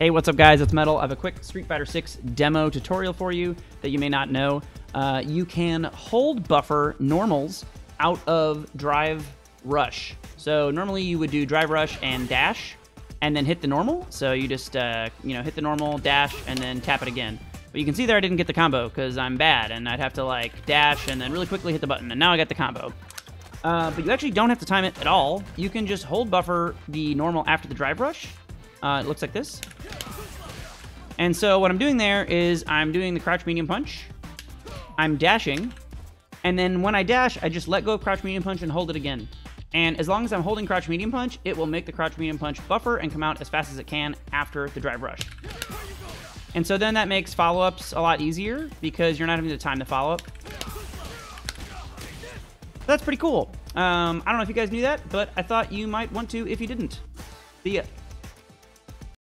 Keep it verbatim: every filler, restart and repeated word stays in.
Hey, what's up guys, it's Metal. I have a quick Street Fighter six demo tutorial for you that you may not know. Uh, you can hold buffer normals out of Drive Rush. So normally you would do Drive Rush and dash and then hit the normal. So you just uh, you know, hit the normal, dash, and then tap it again. But you can see there I didn't get the combo because I'm bad and I'd have to like dash and then really quickly hit the button, and now I got the combo. Uh, but you actually don't have to time it at all. You can just hold buffer the normal after the Drive Rush. Uh, it looks like this. And so what I'm doing there is I'm doing the crouch medium punch. I'm dashing. And then when I dash, I just let go of crouch medium punch and hold it again. And as long as I'm holding crouch medium punch, it will make the crouch medium punch buffer and come out as fast as it can after the Drive Rush. And so then that makes follow-ups a lot easier because you're not having to time the follow-up. That's pretty cool. Um, I don't know if you guys knew that, but I thought you might want to if you didn't. See ya.